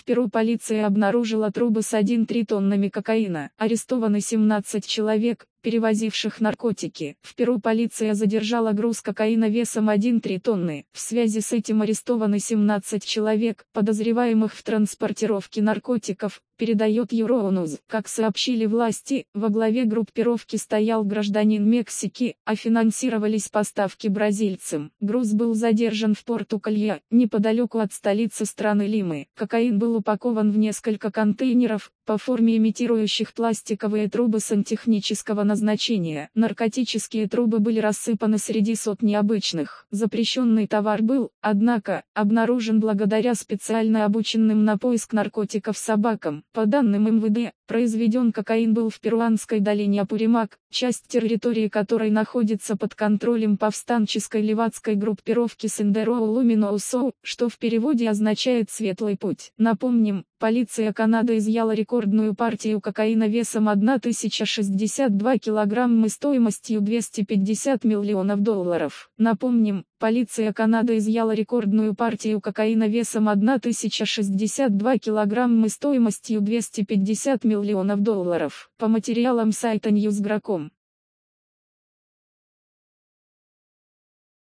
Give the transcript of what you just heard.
В Перу полиция обнаружила трубы с 1,3 тоннами кокаина. Арестованы 17 человек, перевозивших наркотики. В Перу полиция задержала груз кокаина весом 1,3 тонны. В связи с этим арестованы 17 человек, подозреваемых в транспортировке наркотиков, передает Euronews. Как сообщили власти, во главе группировки стоял гражданин Мексики, а финансировались поставки бразильцам. Груз был задержан в порту Калья, неподалеку от столицы страны Лимы. Кокаин был упакован в несколько контейнеров, по форме имитирующих пластиковые трубы сантехнического назначения. Наркотические трубы были рассыпаны среди сотни обычных. Запрещенный товар был, однако, обнаружен благодаря специально обученным на поиск наркотиков собакам. По данным МВД, произведен кокаин был в перуанской долине Апуримак, часть территории которой находится под контролем повстанческой левацкой группировки Сендеро Луминосо, что в переводе означает «светлый путь». Напомним, полиция Канады изъяла рекордную партию кокаина весом 1062 килограмма и стоимостью $250 миллионов. Напомним, полиция Канады изъяла рекордную партию кокаина весом 1062 килограмма и стоимостью $250 миллионов. По материалам сайта NewsGra.com.